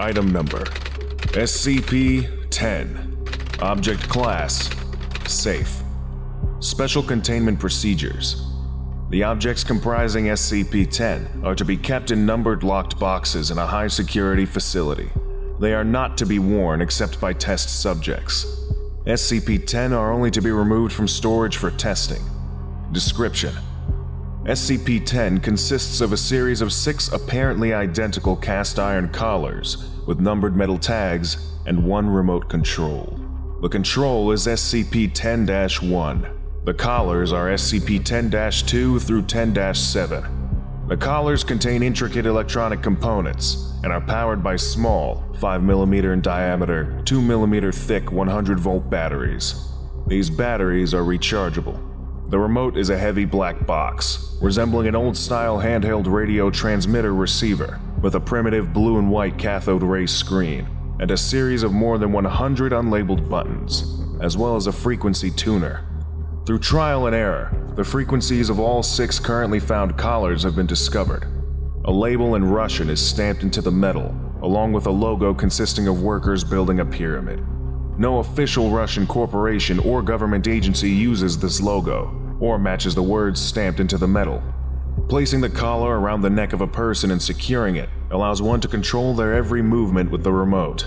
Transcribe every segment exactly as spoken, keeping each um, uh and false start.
Item number, S C P ten. Object class, safe. Special containment procedures. The objects comprising S C P ten are to be kept in numbered locked boxes in a high security facility. They are not to be worn except by test subjects. S C P ten are only to be removed from storage for testing. Description: S C P ten consists of a series of six apparently identical cast iron collars with numbered metal tags and one remote control. The control is S C P ten dash one. The collars are S C P ten dash two through ten dash seven. The collars contain intricate electronic components and are powered by small, five millimeter in diameter, two millimeter thick one hundred volt batteries. These batteries are rechargeable. The remote is a heavy black box, resembling an old-style handheld radio transmitter receiver with a primitive blue and white cathode ray screen and a series of more than one hundred unlabeled buttons, as well as a frequency tuner. Through trial and error, the frequencies of all six currently found collars have been discovered. A label in Russian is stamped into the metal, along with a logo consisting of workers building a pyramid. No official Russian corporation or government agency uses this logo, or matches the words stamped into the metal. Placing the collar around the neck of a person and securing it allows one to control their every movement with the remote.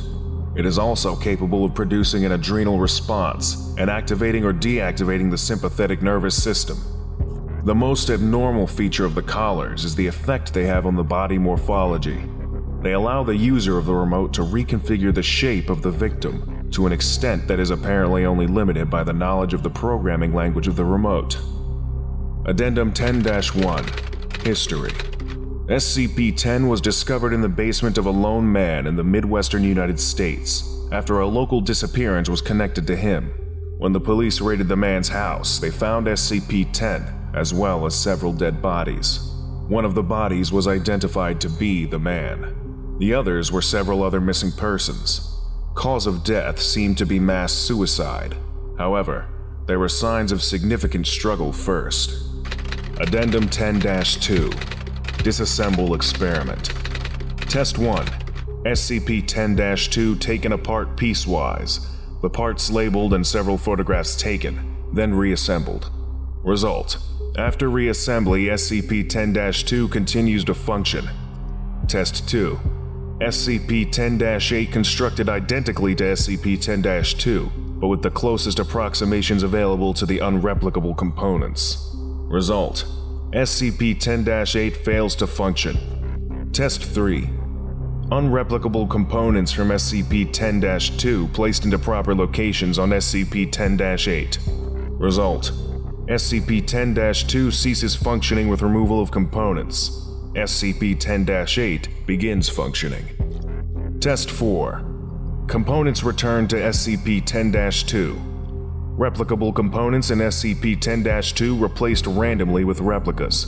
It is also capable of producing an adrenal response and activating or deactivating the sympathetic nervous system. The most abnormal feature of the collars is the effect they have on the body morphology. They allow the user of the remote to reconfigure the shape of the victim, to an extent that is apparently only limited by the knowledge of the programming language of the remote. Addendum ten dash one, History. S C P ten was discovered in the basement of a lone man in the Midwestern United States after a local disappearance was connected to him. When the police raided the man's house, they found S C P ten as well as several dead bodies. One of the bodies was identified to be the man. The others were several other missing persons. Cause of death seemed to be mass suicide. However, there were signs of significant struggle first. Addendum ten dash two, Disassemble Experiment. Test one, S C P ten dash two taken apart piecewise, the parts labeled and several photographs taken, then reassembled. Result: after reassembly, S C P ten dash two continues to function. Test two, S C P ten dash eight constructed identically to S C P ten dash two, but with the closest approximations available to the unreplicable components. Result: S C P ten dash eight fails to function. Test three. Unreplicable components from S C P ten dash two placed into proper locations on S C P ten dash eight. Result: S C P ten dash two ceases functioning with removal of components. S C P ten dash eight begins functioning. Test four. Components returned to S C P ten dash two. Replicable components in S C P ten dash two replaced randomly with replicas.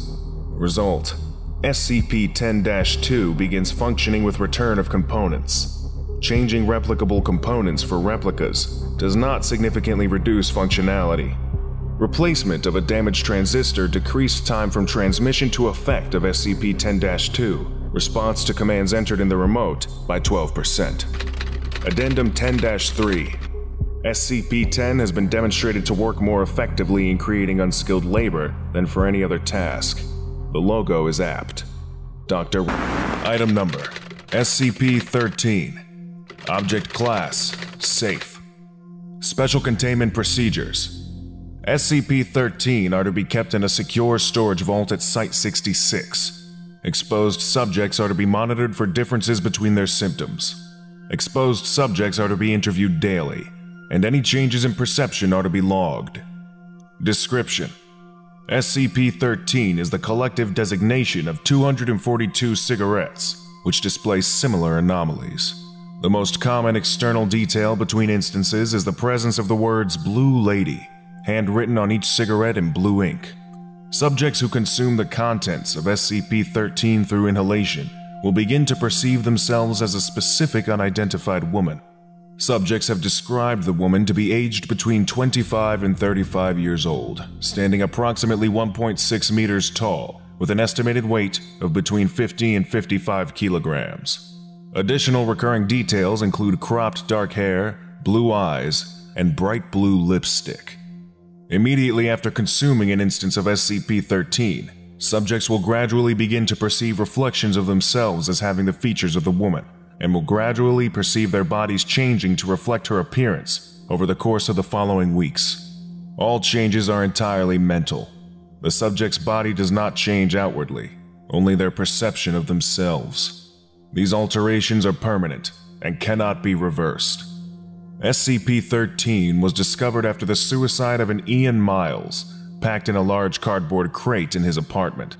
Result: S C P ten dash two begins functioning with return of components. Changing replicable components for replicas does not significantly reduce functionality. Replacement of a damaged transistor decreased time from transmission to effect of S C P ten dash two, response to commands entered in the remote, by twelve percent. Addendum ten dash three. S C P ten has been demonstrated to work more effectively in creating unskilled labor than for any other task. The logo is apt. Doctor Item number, S C P thirteen. Object class, safe. Special containment procedures. S C P thirteen are to be kept in a secure storage vault at Site sixty-six. Exposed subjects are to be monitored for differences between their symptoms. Exposed subjects are to be interviewed daily, and any changes in perception are to be logged. Description: S C P thirteen is the collective designation of two hundred forty-two cigarettes, which display similar anomalies. The most common external detail between instances is the presence of the words "Blue Lady," handwritten on each cigarette in blue ink. Subjects who consume the contents of S C P thirteen through inhalation will begin to perceive themselves as a specific unidentified woman. Subjects have described the woman to be aged between twenty-five and thirty-five years old, standing approximately one point six meters tall, with an estimated weight of between fifty and fifty-five kilograms. Additional recurring details include cropped dark hair, blue eyes, and bright blue lipstick. Immediately after consuming an instance of S C P thirteen, subjects will gradually begin to perceive reflections of themselves as having the features of the woman, and will gradually perceive their bodies changing to reflect her appearance over the course of the following weeks. All changes are entirely mental. The subject's body does not change outwardly, only their perception of themselves. These alterations are permanent and cannot be reversed. S C P thirteen was discovered after the suicide of an Ian Miles, packed in a large cardboard crate in his apartment.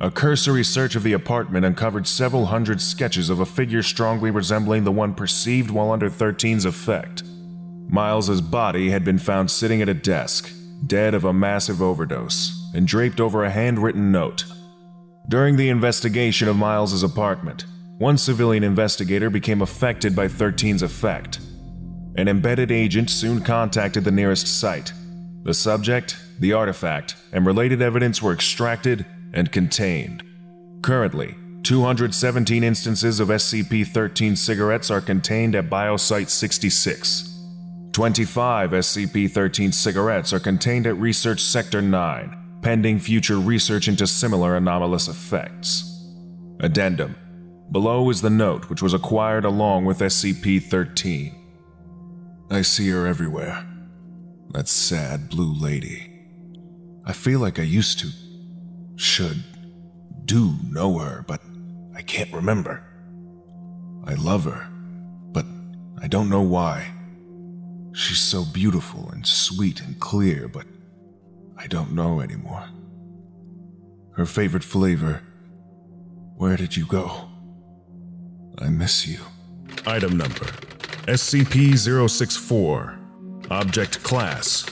A cursory search of the apartment uncovered several hundred sketches of a figure strongly resembling the one perceived while under thirteen's effect. Miles's body had been found sitting at a desk, dead of a massive overdose, and draped over a handwritten note. During the investigation of Miles's apartment, one civilian investigator became affected by thirteen's effect. An embedded agent soon contacted the nearest site. The subject, the artifact, and related evidence were extracted and contained. Currently, two hundred seventeen instances of S C P thirteen cigarettes are contained at Biosite sixty-six. twenty-five S C P thirteen cigarettes are contained at Research Sector nine, pending future research into similar anomalous effects. Addendum. Below is the note which was acquired along with S C P thirteen. I see her everywhere. That sad blue lady. I feel like I used to, should, do know her, but I can't remember. I love her, but I don't know why. She's so beautiful and sweet and clear, but I don't know anymore. Her favorite flavor. Where did you go? I miss you. Item number. S C P zero six four. Object class.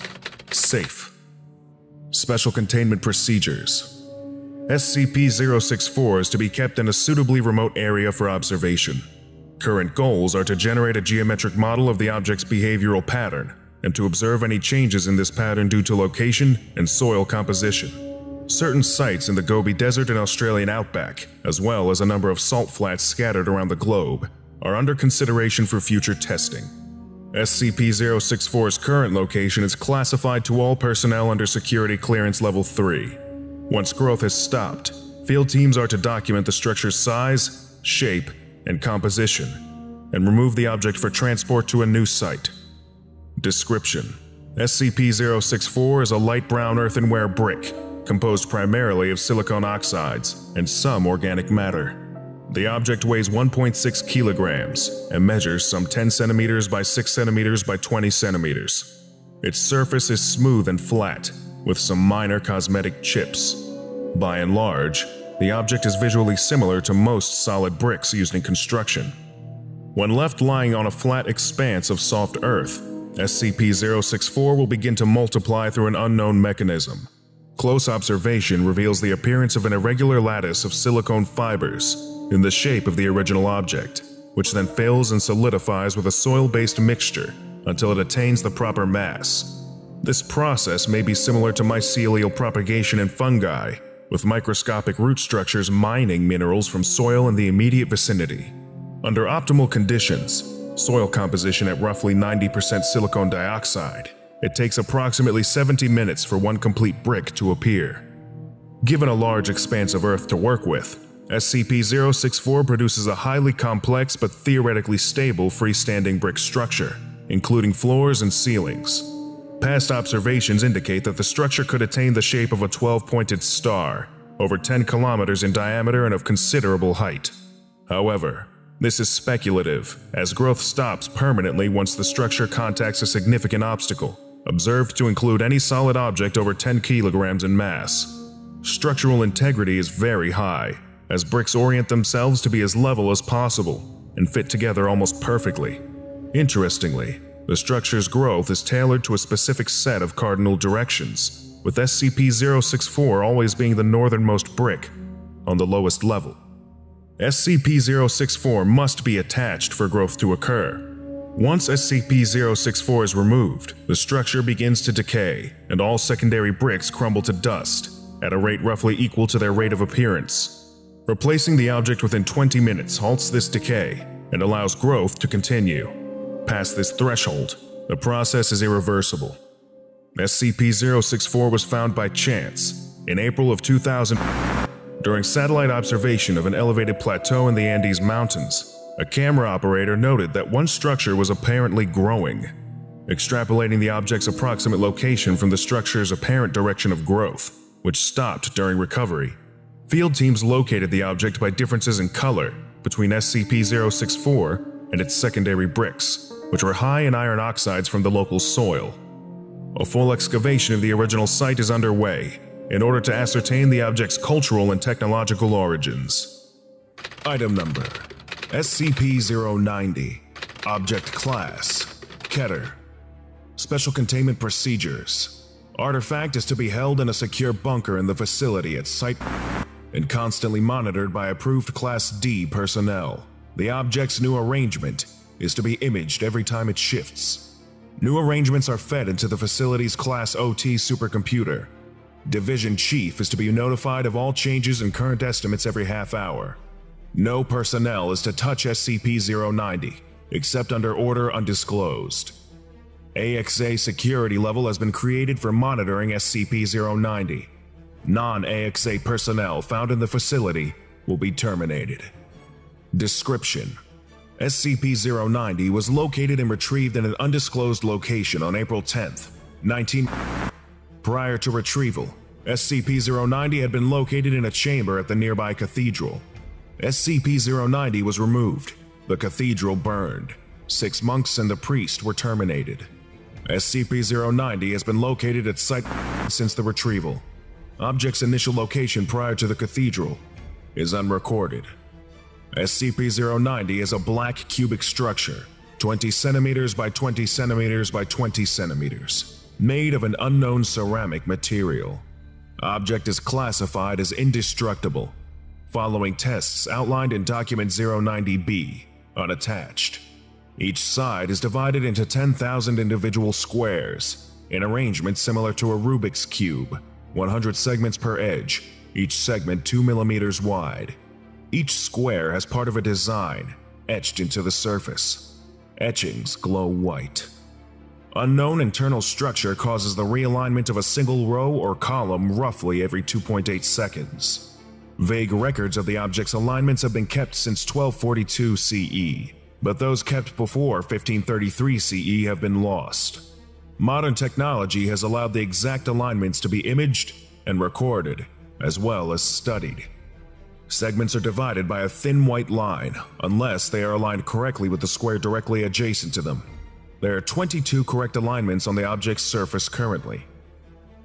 Safe. Special containment procedures. S C P zero six four is to be kept in a suitably remote area for observation. Current goals are to generate a geometric model of the object's behavioral pattern and to observe any changes in this pattern due to location and soil composition. Certain sites in the Gobi Desert and Australian outback, as well as a number of salt flats scattered around the globe, are under consideration for future testing. S C P zero six four's current location is classified to all personnel under Security Clearance Level three. Once growth has stopped, field teams are to document the structure's size, shape, and composition, and remove the object for transport to a new site. Description: S C P zero six four is a light brown earthenware brick, composed primarily of silicon oxides and some organic matter. The object weighs one point six kilograms and measures some ten centimeters by six centimeters by twenty centimeters. Its surface is smooth and flat, with some minor cosmetic chips. By and large, the object is visually similar to most solid bricks used in construction. When left lying on a flat expanse of soft earth, S C P zero six four will begin to multiply through an unknown mechanism. Close observation reveals the appearance of an irregular lattice of silicone fibers in the shape of the original object, which then fills and solidifies with a soil-based mixture until it attains the proper mass. This process may be similar to mycelial propagation in fungi, with microscopic root structures mining minerals from soil in the immediate vicinity. Under optimal conditions, soil composition at roughly ninety percent silicon dioxide, it takes approximately seventy minutes for one complete brick to appear. Given a large expanse of earth to work with, S C P zero six four produces a highly complex but theoretically stable freestanding brick structure, including floors and ceilings. Past observations indicate that the structure could attain the shape of a twelve-pointed star, over ten kilometers in diameter and of considerable height. However, this is speculative, as growth stops permanently once the structure contacts a significant obstacle, observed to include any solid object over ten kilograms in mass. Structural integrity is very high, as bricks orient themselves to be as level as possible and fit together almost perfectly. Interestingly, the structure's growth is tailored to a specific set of cardinal directions, with S C P zero six four always being the northernmost brick on the lowest level. S C P zero six four must be attached for growth to occur. Once S C P zero six four is removed, the structure begins to decay and all secondary bricks crumble to dust at a rate roughly equal to their rate of appearance. Replacing the object within twenty minutes halts this decay and allows growth to continue. Past this threshold, the process is irreversible. S C P zero six four was found by chance in April of two thousand during satellite observation of an elevated plateau in the Andes Mountains. A camera operator noted that one structure was apparently growing. Extrapolating the object's approximate location from the structure's apparent direction of growth, which stopped during recovery. Field teams located the object by differences in color between S C P zero six four and its secondary bricks, which were high in iron oxides from the local soil. A full excavation of the original site is underway in order to ascertain the object's cultural and technological origins. Item number: S C P zero ninety. Object class: Keter. Special containment procedures. Artifact is to be held in a secure bunker in the facility at site and constantly monitored by approved Class D personnel. The object's new arrangement is to be imaged every time it shifts. New arrangements are fed into the facility's Class O T supercomputer. Division Chief is to be notified of all changes in current estimates every half hour. No personnel is to touch S C P zero ninety, except under order undisclosed. A X A security level has been created for monitoring S C P zero ninety. Non-A X A personnel found in the facility will be terminated. Description: S C P zero ninety was located and retrieved in an undisclosed location on April tenth, nineteen... Prior to retrieval, S C P zero ninety had been located in a chamber at the nearby cathedral. S C P zero ninety was removed. The cathedral burned. Six monks and the priest were terminated. S C P zero ninety has been located at site since the retrieval. Object's initial location prior to the cathedral is unrecorded. S C P zero ninety is a black cubic structure, twenty centimeters by twenty centimeters by twenty centimeters, made of an unknown ceramic material. Object is classified as indestructible, following tests outlined in document zero ninety B, unattached. Each side is divided into ten thousand individual squares, an arrangement similar to a Rubik's Cube, one hundred segments per edge, each segment two millimeters wide. Each square has part of a design etched into the surface. Etchings glow white. Unknown internal structure causes the realignment of a single row or column roughly every two point eight seconds. Vague records of the object's alignments have been kept since twelve forty-two C E, but those kept before fifteen thirty-three C E have been lost. Modern technology has allowed the exact alignments to be imaged and recorded, as well as studied. Segments are divided by a thin white line, unless they are aligned correctly with the square directly adjacent to them. There are twenty-two correct alignments on the object's surface currently.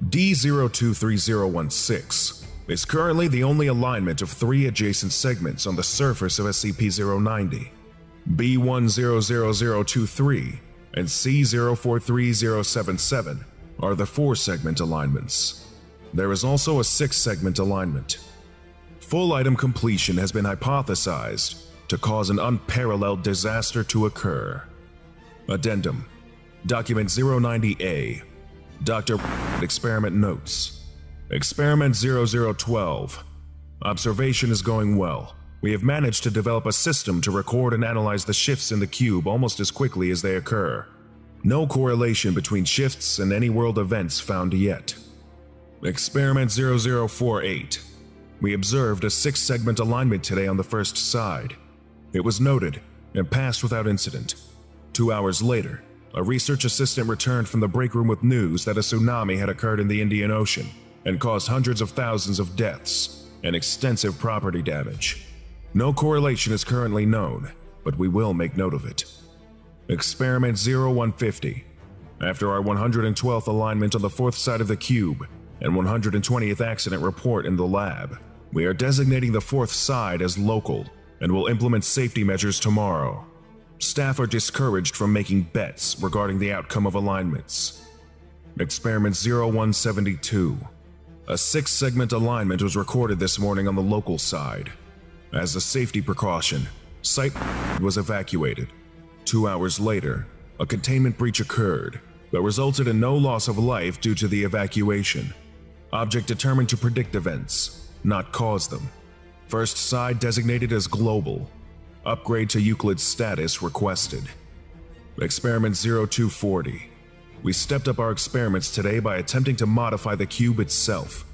D zero two three zero one six is currently the only alignment of three adjacent segments on the surface of S C P zero ninety. B one zero zero zero two three and C zero four three zero seven seven are the four-segment alignments. There is also a six-segment alignment. Full item completion has been hypothesized to cause an unparalleled disaster to occur. Addendum: Document zero ninety A, Doctor Experiment Notes. Experiment zero zero one two. Observation is going well. We have managed to develop a system to record and analyze the shifts in the cube almost as quickly as they occur. No correlation between shifts and any world events found yet. Experiment zero zero four eight. We observed a six-segment alignment today on the first side. It was noted and passed without incident. Two hours later, a research assistant returned from the break room with news that a tsunami had occurred in the Indian Ocean and caused hundreds of thousands of deaths and extensive property damage. No correlation is currently known, but we will make note of it. Experiment zero one five zero. After our one hundred twelfth alignment on the fourth side of the cube and one hundred twentieth accident report in the lab, we are designating the fourth side as local and will implement safety measures tomorrow. Staff are discouraged from making bets regarding the outcome of alignments. Experiment zero one seven two. A six-segment alignment was recorded this morning on the local side. As a safety precaution, site was evacuated. Two hours later, a containment breach occurred that resulted in no loss of life due to the evacuation. Object determined to predict events, not cause them. First side designated as global. Upgrade to Euclid's status requested. Experiment zero two forty. We stepped up our experiments today by attempting to modify the cube itself.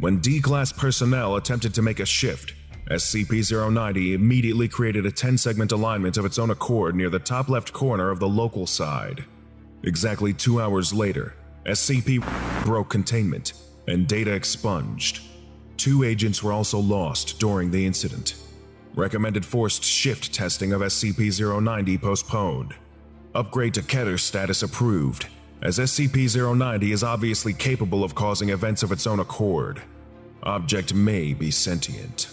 When D-Class personnel attempted to make a shift, S C P zero ninety immediately created a ten-segment alignment of its own accord near the top left corner of the local side. Exactly two hours later, S C P broke containment and data expunged. Two agents were also lost during the incident. Recommended forced shift testing of S C P zero ninety postponed. Upgrade to Keter status approved, as S C P zero ninety is obviously capable of causing events of its own accord. Object may be sentient.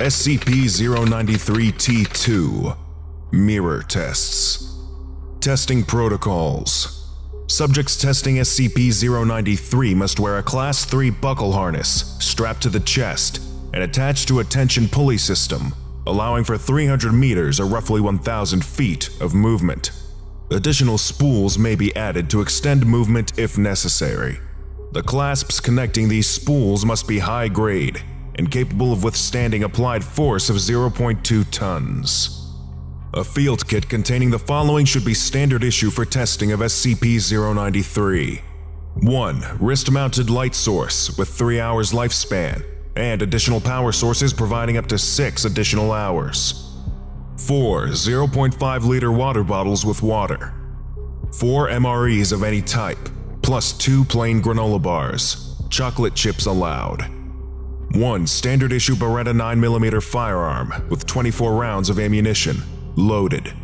S C P zero ninety-three T two Mirror Tests. Testing Protocols. Subjects testing S C P zero ninety-three must wear a Class three buckle harness strapped to the chest and attached to a tension pulley system, allowing for three hundred meters or roughly one thousand feet of movement. Additional spools may be added to extend movement if necessary. The clasps connecting these spools must be high-grade and capable of withstanding applied force of zero point two tons. A field kit containing the following should be standard issue for testing of S C P zero ninety-three. one Wrist-mounted light source with three hours lifespan and additional power sources providing up to six additional hours. four zero point five liter water bottles with water. four M R Es of any type, plus two plain granola bars. Chocolate chips allowed. one Standard issue Beretta nine millimeter firearm with twenty-four rounds of ammunition, loaded.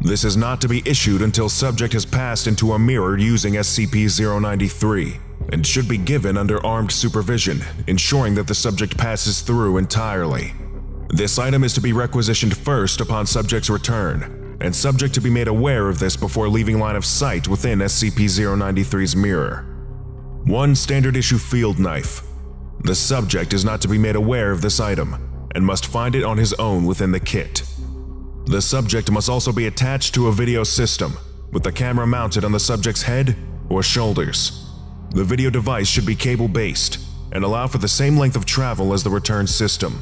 This is not to be issued until subject has passed into a mirror using S C P zero ninety-three, and should be given under armed supervision, ensuring that the subject passes through entirely. This item is to be requisitioned first upon subject's return, and subject to be made aware of this before leaving line of sight within S C P zero ninety-three's mirror. one Standard issue field knife. The subject is not to be made aware of this item, and must find it on his own within the kit. The subject must also be attached to a video system, with the camera mounted on the subject's head or shoulders. The video device should be cable-based, and allow for the same length of travel as the return system.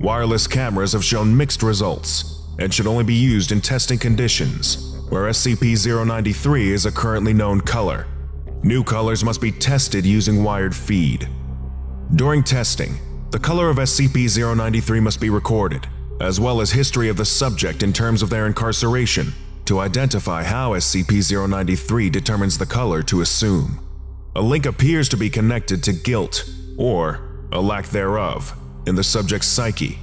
Wireless cameras have shown mixed results, and should only be used in testing conditions, where S C P zero ninety-three is a currently known color. New colors must be tested using wired feed. During testing, the color of S C P zero ninety-three must be recorded, as well as history of the subject in terms of their incarceration, to identify how S C P zero ninety-three determines the color to assume. A link appears to be connected to guilt, or a lack thereof, in the subject's psyche.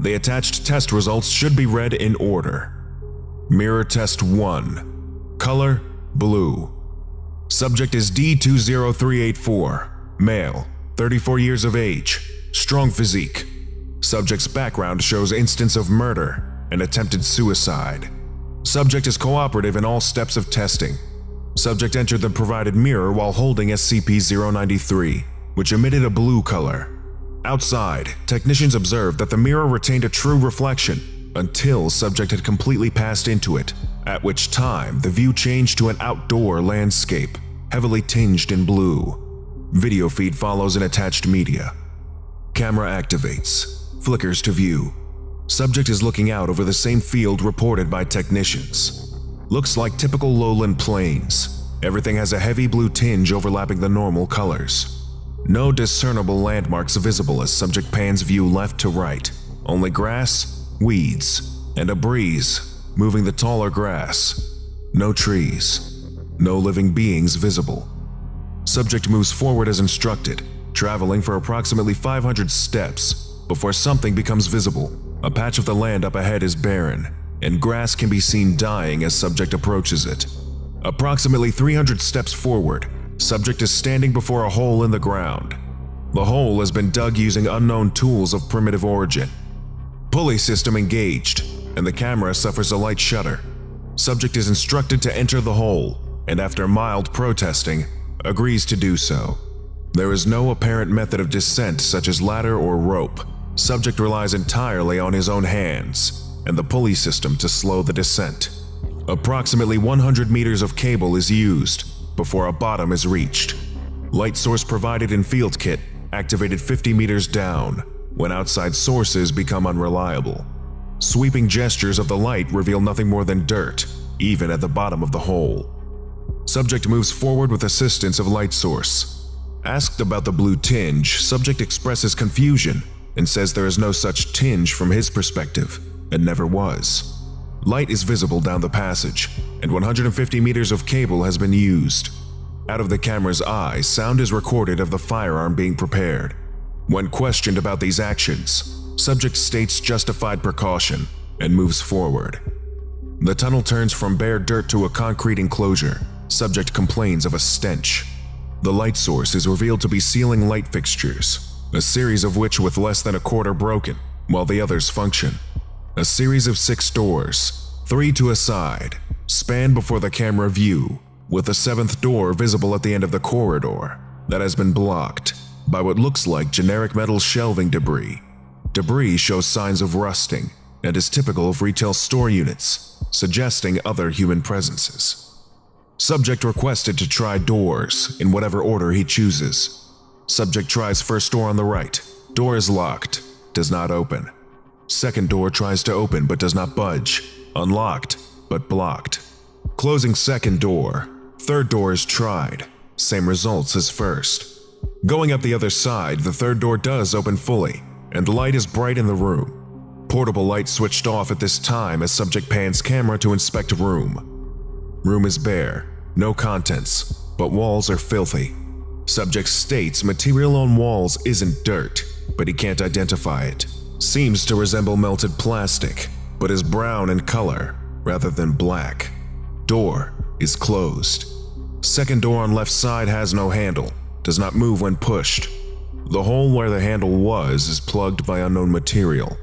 The attached test results should be read in order. Mirror Test one. Color, blue. Subject is D two zero three eight four, male. thirty-four years of age, strong physique. Subject's background shows instance of murder and attempted suicide. Subject is cooperative in all steps of testing. Subject entered the provided mirror while holding S C P zero ninety-three, which emitted a blue color. Outside, technicians observed that the mirror retained a true reflection until subject had completely passed into it, at which time the view changed to an outdoor landscape, heavily tinged in blue. Video feed follows in attached media. Camera activates, flickers to view. Subject is looking out over the same field reported by technicians. Looks like typical lowland plains. Everything has a heavy blue tinge overlapping the normal colors. No discernible landmarks visible as subject pans view left to right. Only grass, weeds, and a breeze moving the taller grass. No trees. No living beings visible. Subject moves forward as instructed, traveling for approximately five hundred steps before something becomes visible. A patch of the land up ahead is barren, and grass can be seen dying as subject approaches it. Approximately three hundred steps forward, subject is standing before a hole in the ground. The hole has been dug using unknown tools of primitive origin. Pulley system engaged, and the camera suffers a light shudder. Subject is instructed to enter the hole, and after mild protesting, agrees to do so. There is no apparent method of descent such as ladder or rope. Subject relies entirely on his own hands and the pulley system to slow the descent. Approximately one hundred meters of cable is used before a bottom is reached. Light source provided in field kit activated fifty meters down when outside sources become unreliable. Sweeping gestures of the light reveal nothing more than dirt, even at the bottom of the hole. Subject moves forward with assistance of light source. Asked about the blue tinge, subject expresses confusion and says there is no such tinge from his perspective, and never was. Light is visible down the passage, and one hundred fifty meters of cable has been used. Out of the camera's eye, sound is recorded of the firearm being prepared. When questioned about these actions, subject states justified precaution and moves forward. The tunnel turns from bare dirt to a concrete enclosure. Subject complains of a stench. The light source is revealed to be ceiling light fixtures, a series of which with less than a quarter broken, while the others function. A series of six doors, three to a side, span before the camera view, with the seventh door visible at the end of the corridor that has been blocked by what looks like generic metal shelving debris. Debris shows signs of rusting and is typical of retail store units, suggesting other human presences. Subject requested to try doors in whatever order he chooses. Subject tries first door on the right. Door is locked, does not open. Second door tries to open but does not budge, unlocked but blocked. Closing second door, third door is tried, same results as first. Going up the other side, the third door does open fully, and light is bright in the room. Portable light switched off at this time as subject pans camera to inspect room. Room is bare, no contents, but walls are filthy. Subject states material on walls isn't dirt, but he can't identify it. Seems to resemble melted plastic, but is brown in color rather than black. Door is closed. Second door on left side has no handle, does not move when pushed. The hole where the handle was is plugged by unknown material.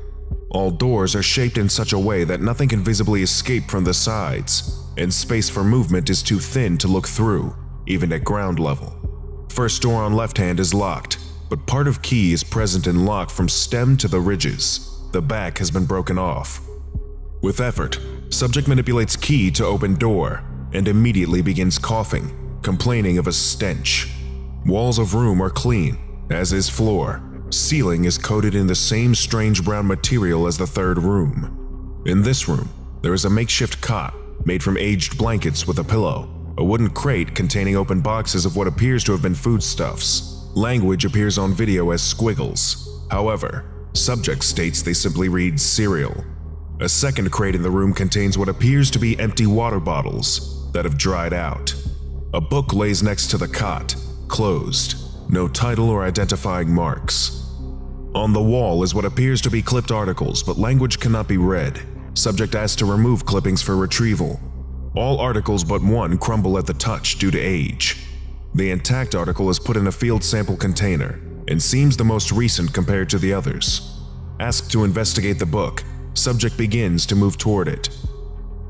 All doors are shaped in such a way that nothing can visibly escape from the sides, and space for movement is too thin to look through, even at ground level. First door on left hand is locked, but part of key is present in lock from stem to the ridges. The back has been broken off. With effort, subject manipulates key to open door and immediately begins coughing, complaining of a stench. Walls of room are clean, as is floor. Ceiling is coated in the same strange brown material as the third room. In this room, there is a makeshift cot made from aged blankets with a pillow, a wooden crate containing open boxes of what appears to have been foodstuffs. Language appears on video as squiggles. However, subject states they simply read cereal. A second crate in the room contains what appears to be empty water bottles that have dried out. A book lays next to the cot, closed, no title or identifying marks. On the wall is what appears to be clipped articles, but language cannot be read. Subject asked to remove clippings for retrieval. All articles but one crumble at the touch due to age. The intact article is put in a field sample container and seems the most recent compared to the others. Asked to investigate the book, subject begins to move toward it.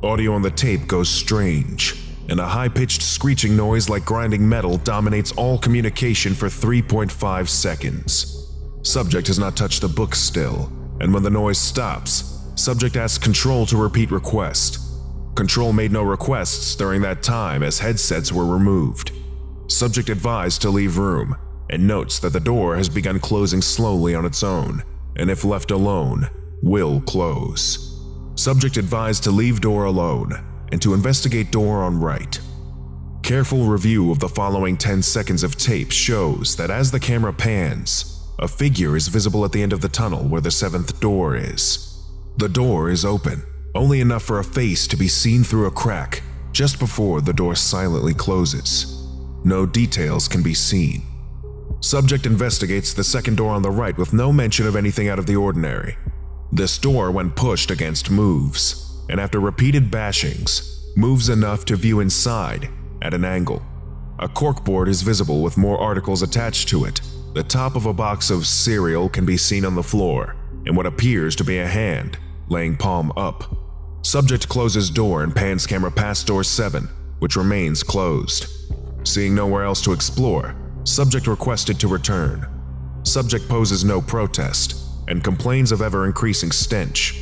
Audio on the tape goes strange, and a high-pitched screeching noise like grinding metal dominates all communication for three point five seconds. Subject has not touched the book still, and when the noise stops, subject asks Control to repeat request. Control made no requests during that time as headsets were removed. Subject advised to leave room, and notes that the door has begun closing slowly on its own, and if left alone, will close. Subject advised to leave door alone, and to investigate door on right. Careful review of the following ten seconds of tape shows that as the camera pans, a figure is visible at the end of the tunnel where the seventh door is. The door is open, only enough for a face to be seen through a crack, just before the door silently closes. No details can be seen. Subject investigates the second door on the right with no mention of anything out of the ordinary. This door, when pushed against, moves, and after repeated bashings, moves enough to view inside at an angle. A corkboard is visible with more articles attached to it. The top of a box of cereal can be seen on the floor, and what appears to be a hand, laying palm up. Subject closes door and pans camera past door seven, which remains closed. Seeing nowhere else to explore, subject requested to return. Subject poses no protest and complains of ever-increasing stench.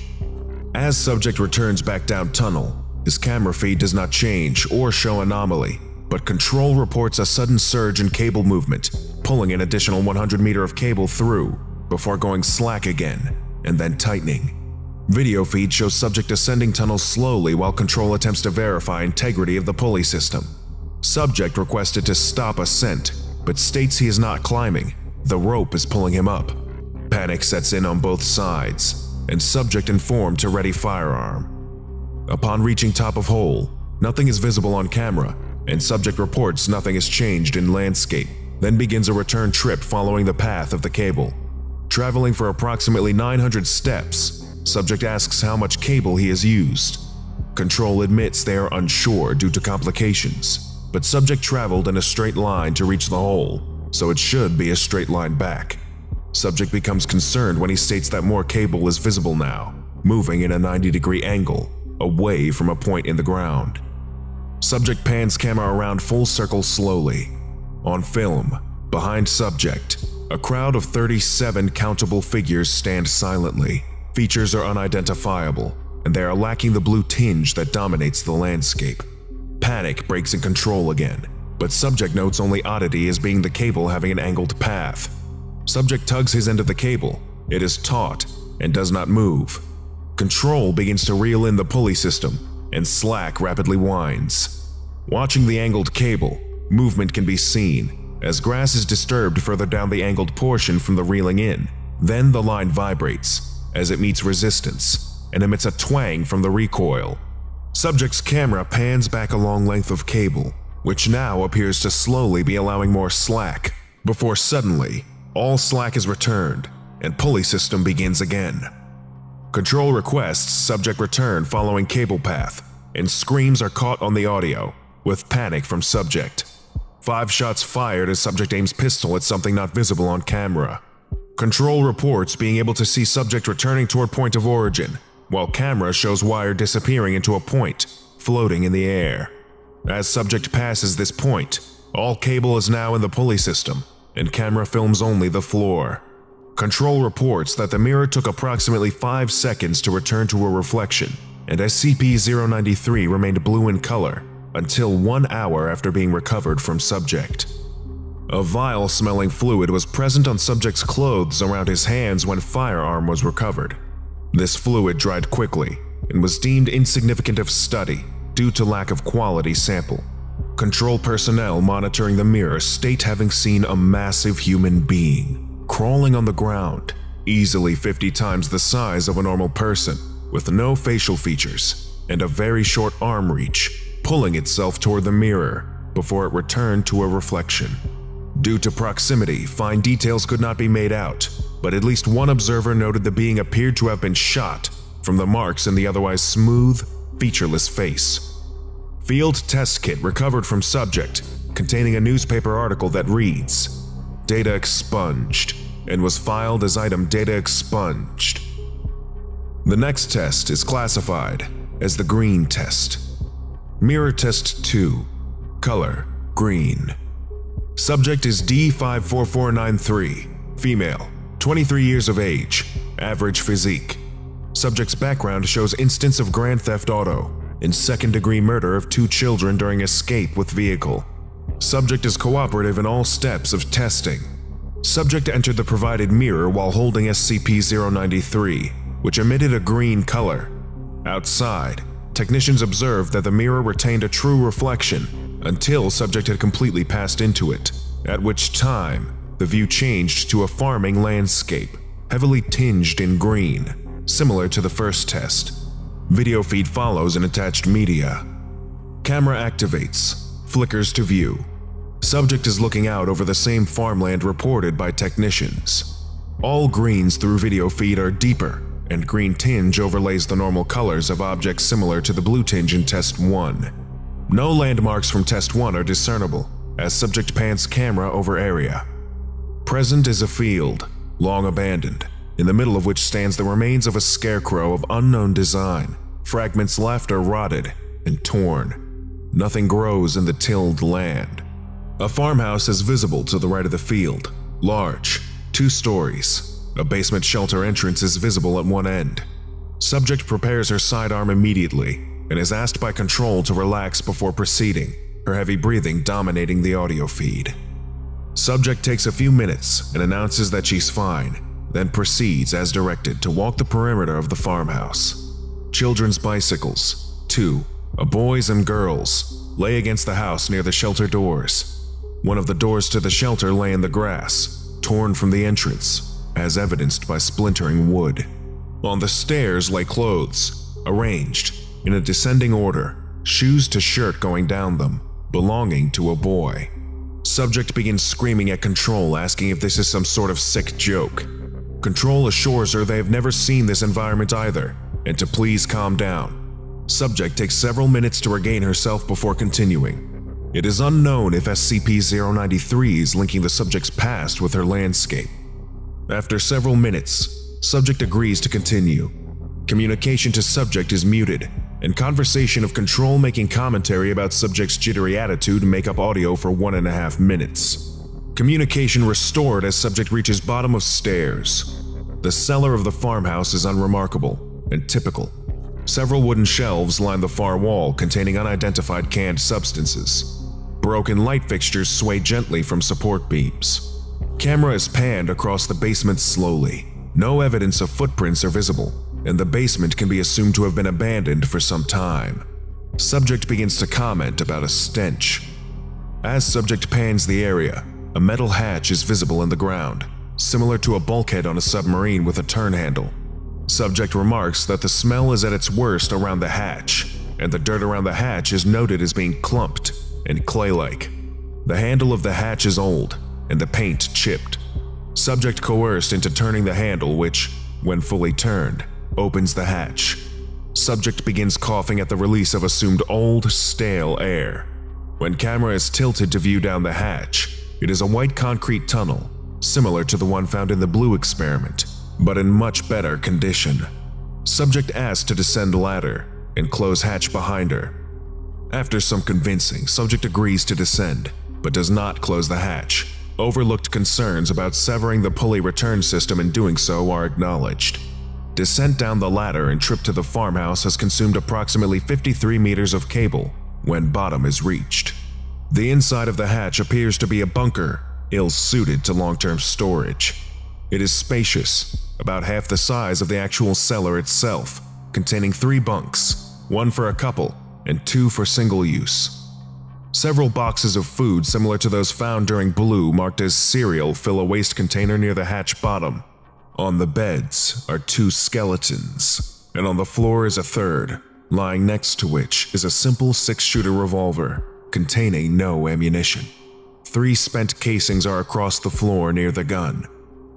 As subject returns back down tunnel, his camera feed does not change or show anomaly, but Control reports a sudden surge in cable movement, pulling an additional one hundred meter of cable through before going slack again and then tightening. Video feed shows subject ascending tunnels slowly while control attempts to verify integrity of the pulley system. Subject requested to stop ascent, but states he is not climbing. The rope is pulling him up. Panic sets in on both sides, and subject informed to ready firearm. Upon reaching top of hole, nothing is visible on camera, and subject reports nothing has changed in landscape, then begins a return trip following the path of the cable. Traveling for approximately nine hundred steps, subject asks how much cable he has used. Control admits they are unsure due to complications, but subject traveled in a straight line to reach the hole, so it should be a straight line back. Subject becomes concerned when he states that more cable is visible now, moving in a ninety degree angle, away from a point in the ground. Subject pans camera around full circle slowly. On film, behind subject, a crowd of thirty-seven countable figures stand silently. Features are unidentifiable, and they are lacking the blue tinge that dominates the landscape. Panic breaks in control again, but subject notes only oddity as being the cable having an angled path. Subject tugs his end of the cable, it is taut, and does not move. Control begins to reel in the pulley system, and slack rapidly winds. Watching the angled cable, movement can be seen, as grass is disturbed further down the angled portion from the reeling in. Then the line vibrates, as it meets resistance, and emits a twang from the recoil. Subject's camera pans back a long length of cable, which now appears to slowly be allowing more slack, before suddenly, all slack is returned, and pulley system begins again. Control requests subject return following cable path, and screams are caught on the audio, with panic from subject. Five shots fired as subject aims pistol at something not visible on camera. Control reports being able to see subject returning toward point of origin, while camera shows wire disappearing into a point, floating in the air. As subject passes this point, all cable is now in the pulley system, and camera films only the floor. Control reports that the mirror took approximately five seconds to return to a reflection, and S C P zero ninety-three remained blue in color until one hour after being recovered from subject. A vile-smelling fluid was present on subject's clothes around his hands when firearm was recovered. This fluid dried quickly and was deemed insignificant of study due to lack of quality sample. Control personnel monitoring the mirror state having seen a massive human being crawling on the ground, easily fifty times the size of a normal person, with no facial features and a very short arm reach, pulling itself toward the mirror before it returned to a reflection. Due to proximity, fine details could not be made out, but at least one observer noted the being appeared to have been shot from the marks in the otherwise smooth, featureless face. Field test kit recovered from subject, containing a newspaper article that reads, "Data expunged," and was filed as item data expunged. The next test is classified as the green test. Mirror test two, color green. Subject is D five four four nine three, female, twenty-three years of age, average physique. Subject's background shows instance of Grand Theft Auto and second-degree murder of two children during escape with vehicle. Subject is cooperative in all steps of testing. Subject entered the provided mirror while holding S C P zero ninety-three, which emitted a green color. Outside, technicians observed that the mirror retained a true reflection until subject had completely passed into it, at which time the view changed to a farming landscape, heavily tinged in green, similar to the first test. Video feed follows in attached media. Camera activates, flickers to view. Subject is looking out over the same farmland reported by technicians. All greens through video feed are deeper, and green tinge overlays the normal colors of objects similar to the blue tinge in Test one. No landmarks from Test one are discernible, as subject pans camera over area. Present is a field, long abandoned, in the middle of which stands the remains of a scarecrow of unknown design. Fragments left are rotted and torn. Nothing grows in the tilled land. A farmhouse is visible to the right of the field, large, two stories. A basement shelter entrance is visible at one end. Subject prepares her sidearm immediately and is asked by control to relax before proceeding, her heavy breathing dominating the audio feed. Subject takes a few minutes and announces that she's fine, then proceeds as directed to walk the perimeter of the farmhouse. Children's bicycles, two, a boy's and girls, lay against the house near the shelter doors. One of the doors to the shelter lay in the grass, torn from the entrance, as evidenced by splintering wood. On the stairs lay clothes, arranged, in a descending order, shoes to shirt going down them, belonging to a boy. Subject begins screaming at Control, asking if this is some sort of sick joke. Control assures her they have never seen this environment either, and to please calm down. Subject takes several minutes to regain herself before continuing. It is unknown if S C P zero nine three is linking the subject's past with her landscape. After several minutes, subject agrees to continue. Communication to subject is muted, and conversation of Control making commentary about subject's jittery attitude make up audio for one and a half minutes. Communication restored as subject reaches bottom of stairs. The cellar of the farmhouse is unremarkable and typical. Several wooden shelves line the far wall containing unidentified canned substances. Broken light fixtures sway gently from support beams. Camera is panned across the basement slowly. No evidence of footprints are visible, and the basement can be assumed to have been abandoned for some time. Subject begins to comment about a stench. As subject pans the area, a metal hatch is visible in the ground, similar to a bulkhead on a submarine with a turn handle. Subject remarks that the smell is at its worst around the hatch, and the dirt around the hatch is noted as being clumped and clay-like. The handle of the hatch is old, and the paint chipped. Subject coerced into turning the handle, which, when fully turned, opens the hatch. Subject begins coughing at the release of assumed old, stale air. When camera is tilted to view down the hatch, it is a white concrete tunnel, similar to the one found in the blue experiment, but in much better condition. Subject asks to descend ladder and close hatch behind her. After some convincing, subject agrees to descend, but does not close the hatch. Overlooked concerns about severing the pulley return system in doing so are acknowledged. Descent down the ladder and trip to the farmhouse has consumed approximately fifty-three meters of cable when bottom is reached. The inside of the hatch appears to be a bunker, ill-suited to long-term storage. It is spacious, about half the size of the actual cellar itself, containing three bunks, one for a couple and two for single use. Several boxes of food similar to those found during Blue marked as cereal fill a waste container near the hatch bottom. On the beds are two skeletons, and on the floor is a third, lying next to which is a simple six-shooter revolver containing no ammunition. Three spent casings are across the floor near the gun.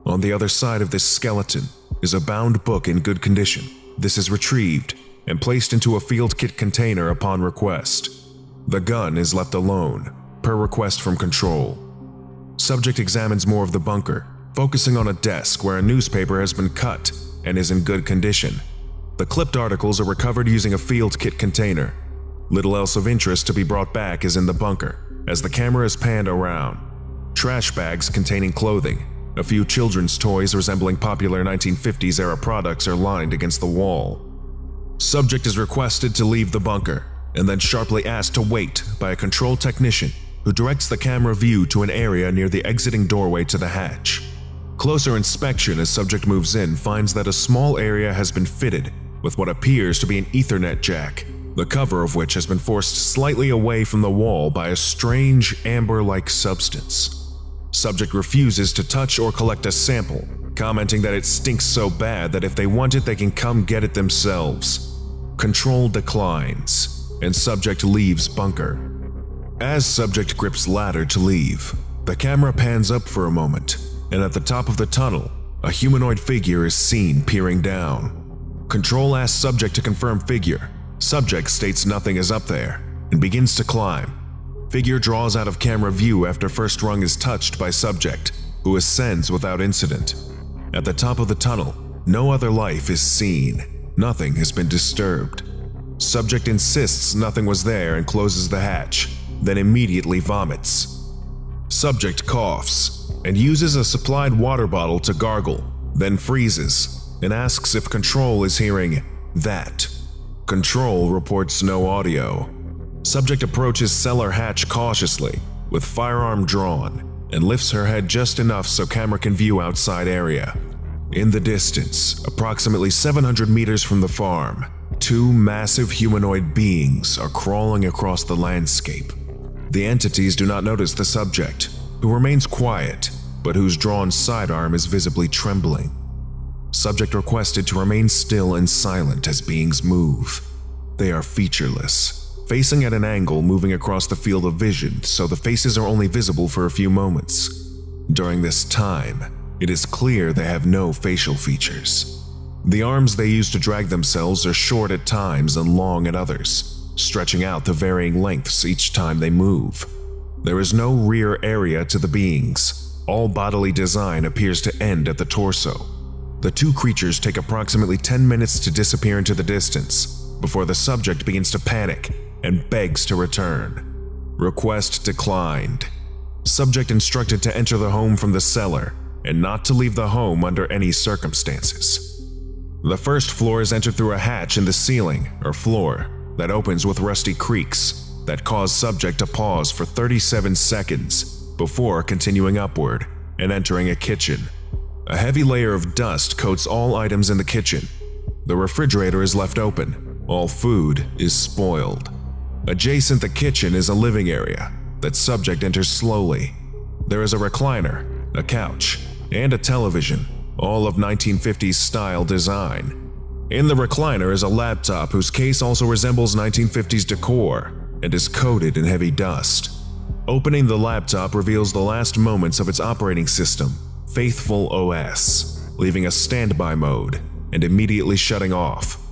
On the other side of this skeleton is a bound book in good condition. This is retrieved and placed into a field kit container upon request. The gun is left alone, per request from Control. Subject examines more of the bunker, focusing on a desk where a newspaper has been cut and is in good condition. The clipped articles are recovered using a field kit container. Little else of interest to be brought back is in the bunker, as the camera is panned around. Trash bags containing clothing, a few children's toys resembling popular nineteen fifties era products are lined against the wall. Subject is requested to leave the bunker, and then sharply asked to wait by a Control technician who directs the camera view to an area near the exiting doorway to the hatch. Closer inspection as subject moves in finds that a small area has been fitted with what appears to be an Ethernet jack, the cover of which has been forced slightly away from the wall by a strange amber-like substance. Subject refuses to touch or collect a sample, commenting that it stinks so bad that if they want it they can come get it themselves. Control declines, and subject leaves bunker. As subject grips ladder to leave, the camera pans up for a moment, and at the top of the tunnel, a humanoid figure is seen peering down. Control asks subject to confirm figure. Subject states nothing is up there and begins to climb. Figure draws out of camera view after first rung is touched by subject, who ascends without incident. At the top of the tunnel, no other life is seen. Nothing has been disturbed. Subject insists nothing was there and closes the hatch, then immediately vomits. Subject coughs and uses a supplied water bottle to gargle, then freezes and asks if Control is hearing that. Control reports no audio. Subject approaches cellar hatch cautiously, with firearm drawn, and lifts her head just enough so camera can view outside area. In the distance, approximately seven hundred meters from the farm, two massive humanoid beings are crawling across the landscape. The entities do not notice the subject, who remains quiet, but whose drawn sidearm is visibly trembling. Subject requested to remain still and silent as beings move. They are featureless, facing at an angle moving across the field of vision, so the faces are only visible for a few moments. During this time, it is clear they have no facial features. The arms they use to drag themselves are short at times and long at others, stretching out to varying lengths each time they move. There is no rear area to the beings. All bodily design appears to end at the torso. The two creatures take approximately ten minutes to disappear into the distance, before the subject begins to panic and begs to return. Request declined. Subject instructed to enter the home from the cellar and not to leave the home under any circumstances. The first floor is entered through a hatch in the ceiling or floor that opens with rusty creaks that cause subject to pause for thirty-seven seconds before continuing upward and entering a kitchen. A heavy layer of dust coats all items in the kitchen. The refrigerator is left open. All food is spoiled. Adjacent the kitchen is a living area that subject enters slowly. There is a recliner, a couch, and a television, all of nineteen fifties style design. In the recliner is a laptop whose case also resembles nineteen fifties decor and is coated in heavy dust. Opening the laptop reveals the last moments of its operating system, Faithful O S, leaving a standby mode and immediately shutting off.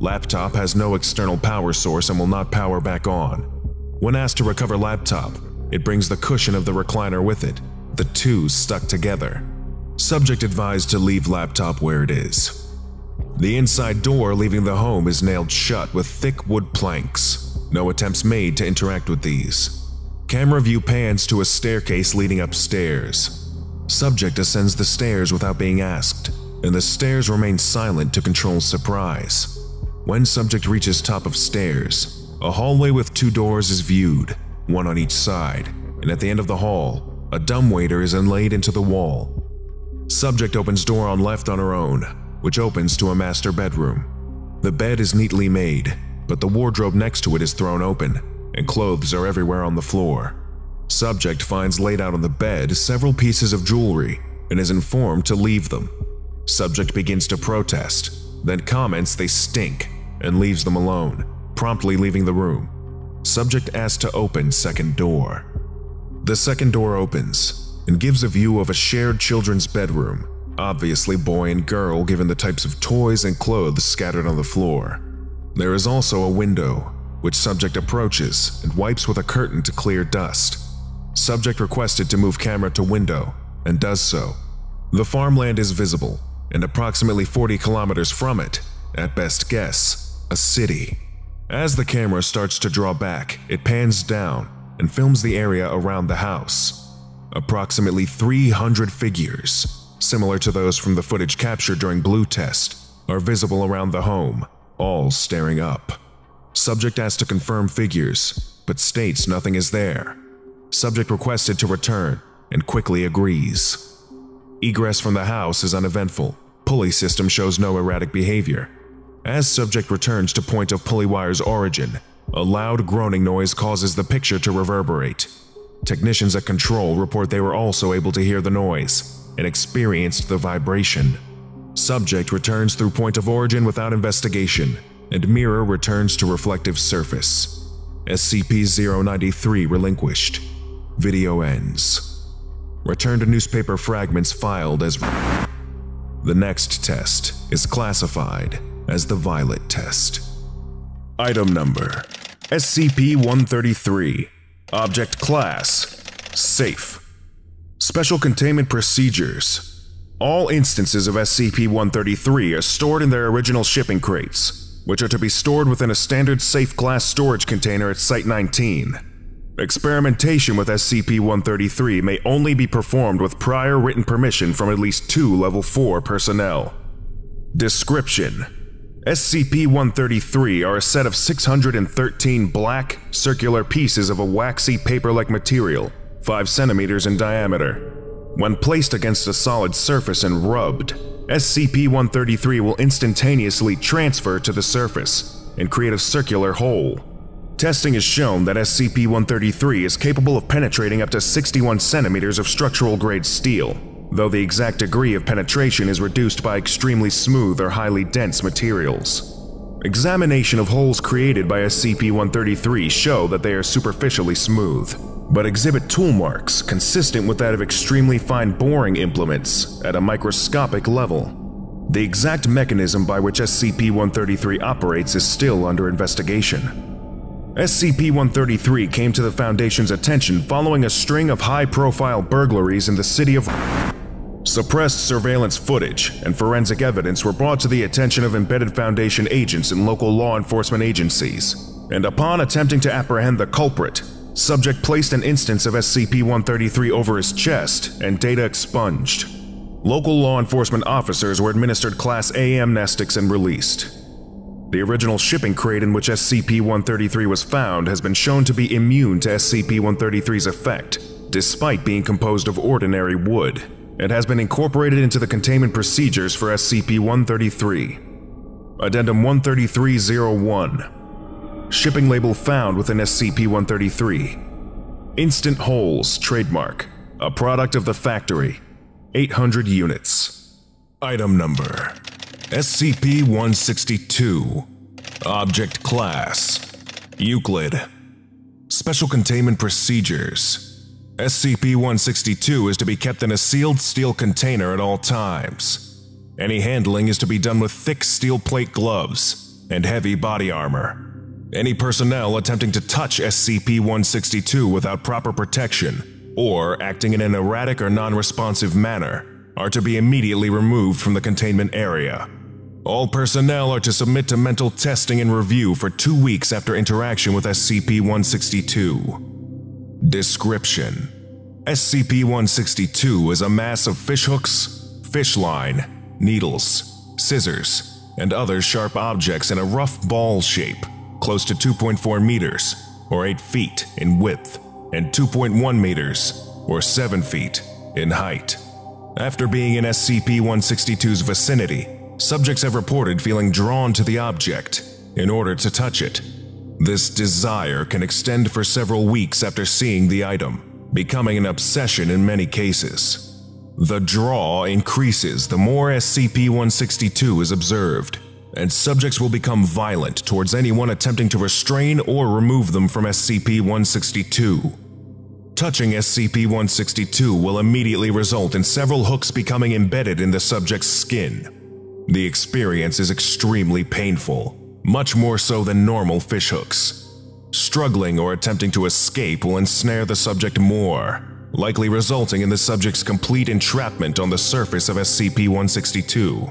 Laptop has no external power source and will not power back on. When asked to recover laptop, it brings the cushion of the recliner with it, the two stuck together. Subject advised to leave laptop where it is. The inside door leaving the home is nailed shut with thick wood planks. No attempts made to interact with these. Camera view pans to a staircase leading upstairs. Subject ascends the stairs without being asked, and the stairs remain silent to control surprise. When subject reaches top of stairs, a hallway with two doors is viewed, one on each side, and at the end of the hall, a dumbwaiter is inlaid into the wall. Subject opens door on left on her own, which opens to a master bedroom. The bed is neatly made, but the wardrobe next to it is thrown open, and clothes are everywhere on the floor. Subject finds laid out on the bed several pieces of jewelry and is informed to leave them. Subject begins to protest, then comments they stink and leaves them alone, promptly leaving the room. Subject asks to open second door. The second door opens and gives a view of a shared children's bedroom, obviously boy and girl given the types of toys and clothes scattered on the floor. There is also a window, which subject approaches and wipes with a curtain to clear dust. Subject requested to move camera to window and does so. The farmland is visible, and approximately forty kilometers from it, at best guess, a city. As the camera starts to draw back, it pans down and films the area around the house. Approximately three hundred figures, similar to those from the footage captured during Blue Test, are visible around the home, all staring up. Subject asked to confirm figures, but states nothing is there. Subject requested to return and quickly agrees. Egress from the house is uneventful. Pulley system shows no erratic behavior. As subject returns to point of pulley wire's origin, a loud groaning noise causes the picture to reverberate. Technicians at control report they were also able to hear the noise and experienced the vibration. Subject returns through point of origin without investigation, and mirror returns to reflective surface. S C P zero ninety-three relinquished. Video ends. Return to newspaper fragments filed as... The next test is classified as the Violet Test. Item number, S C P one thirty-three. Object class, safe. Special containment procedures. All instances of S C P one thirty-three are stored in their original shipping crates, which are to be stored within a standard safe class storage container at Site nineteen. Experimentation with S C P one thirty-three may only be performed with prior written permission from at least two Level four personnel. Description: S C P one thirty-three are a set of six hundred thirteen black, circular pieces of a waxy paper-like material, five centimeters in diameter. When placed against a solid surface and rubbed, S C P one thirty-three will instantaneously transfer to the surface and create a circular hole. Testing has shown that S C P one thirty-three is capable of penetrating up to sixty-one centimeters of structural-grade steel, though the exact degree of penetration is reduced by extremely smooth or highly dense materials. Examination of holes created by S C P one thirty-three show that they are superficially smooth, but exhibit tool marks consistent with that of extremely fine boring implements at a microscopic level. The exact mechanism by which S C P one thirty-three operates is still under investigation. S C P one thirty-three came to the Foundation's attention following a string of high-profile burglaries in the city of Suppressed surveillance footage and forensic evidence were brought to the attention of embedded Foundation agents in local law enforcement agencies, and upon attempting to apprehend the culprit, subject placed an instance of S C P one thirty-three over his chest and data expunged. Local law enforcement officers were administered Class A amnestics and released. The original shipping crate in which S C P one thirty-three was found has been shown to be immune to S C P one thirty-three's effect, despite being composed of ordinary wood, and has been incorporated into the containment procedures for S C P one thirty-three. Addendum one thirty-three dash zero one. Shipping label found within S C P one thirty-three. Instant Holes trademark, a product of the factory. eight hundred units. Item number: S C P one sixty-two. Object class: Euclid. Special containment procedures: S C P one sixty-two is to be kept in a sealed steel container at all times. Any handling is to be done with thick steel plate gloves and heavy body armor. Any personnel attempting to touch S C P one sixty-two without proper protection or acting in an erratic or non-responsive manner are to be immediately removed from the containment area. All personnel are to submit to mental testing and review for two weeks after interaction with S C P one sixty-two. Description: S C P one sixty-two is a mass of fishhooks, fish line, needles, scissors, and other sharp objects in a rough ball shape, close to two point four meters, or eight feet in width, and two point one meters, or seven feet in height. After being in S C P one sixty-two's vicinity, subjects have reported feeling drawn to the object in order to touch it. This desire can extend for several weeks after seeing the item, becoming an obsession in many cases. The draw increases the more S C P one sixty-two is observed, and subjects will become violent towards anyone attempting to restrain or remove them from S C P one sixty-two. Touching S C P one sixty-two will immediately result in several hooks becoming embedded in the subject's skin. The experience is extremely painful, much more so than normal fishhooks. Struggling or attempting to escape will ensnare the subject more, likely resulting in the subject's complete entrapment on the surface of S C P one sixty-two.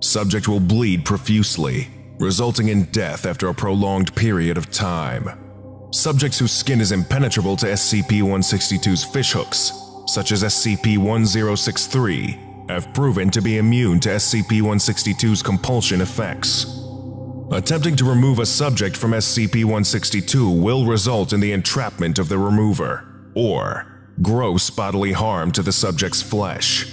Subject will bleed profusely, resulting in death after a prolonged period of time. Subjects whose skin is impenetrable to S C P one sixty-two's fishhooks, such as S C P one zero six three, have proven to be immune to S C P one sixty-two's compulsion effects. Attempting to remove a subject from S C P one sixty-two will result in the entrapment of the remover, or gross bodily harm to the subject's flesh.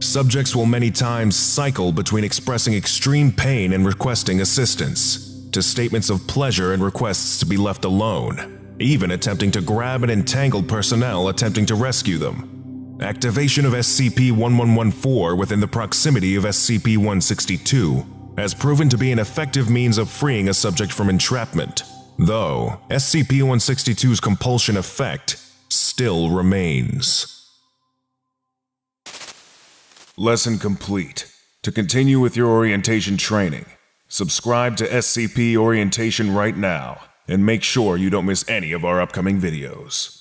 Subjects will many times cycle between expressing extreme pain and requesting assistance, to statements of pleasure and requests to be left alone, even attempting to grab and entangle personnel attempting to rescue them. Activation of S C P eleven fourteen within the proximity of S C P one sixty-two has proven to be an effective means of freeing a subject from entrapment, though S C P one sixty-two's compulsion effect still remains. Lesson complete. To continue with your orientation training, subscribe to S C P Orientation right now and make sure you don't miss any of our upcoming videos.